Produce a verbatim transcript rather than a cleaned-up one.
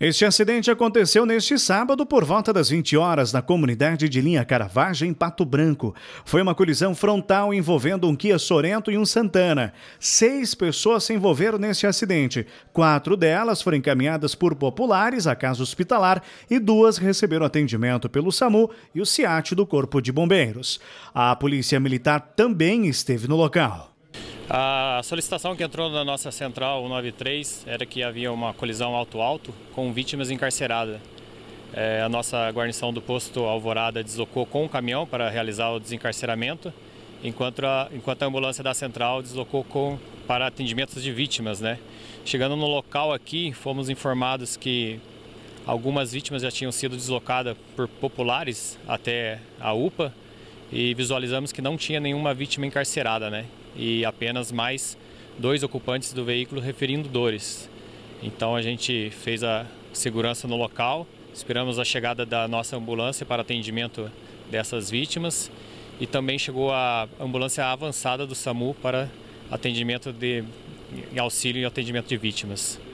Este acidente aconteceu neste sábado por volta das vinte horas na comunidade de Linha Caravaggio, em Pato Branco. Foi uma colisão frontal envolvendo um Kia Sorento e um Santana. Seis pessoas se envolveram neste acidente. Quatro delas foram encaminhadas por populares à casa hospitalar e duas receberam atendimento pelo SAMU e o SIAT do Corpo de Bombeiros. A Polícia Militar também esteve no local. A solicitação que entrou na nossa central cento e noventa e três era que havia uma colisão alto-alto com vítimas encarceradas. É, a nossa guarnição do posto Alvorada deslocou com um caminhão para realizar o desencarceramento, enquanto a, enquanto a ambulância da central deslocou com, para atendimentos de vítimas, né? Chegando no local aqui, fomos informados que algumas vítimas já tinham sido deslocadas por populares até a U P A e visualizamos que não tinha nenhuma vítima encarcerada, né? E apenas mais dois ocupantes do veículo referindo dores. Então a gente fez a segurança no local, esperamos a chegada da nossa ambulância para atendimento dessas vítimas e também chegou a ambulância avançada do SAMU para atendimento de auxílio e atendimento de vítimas.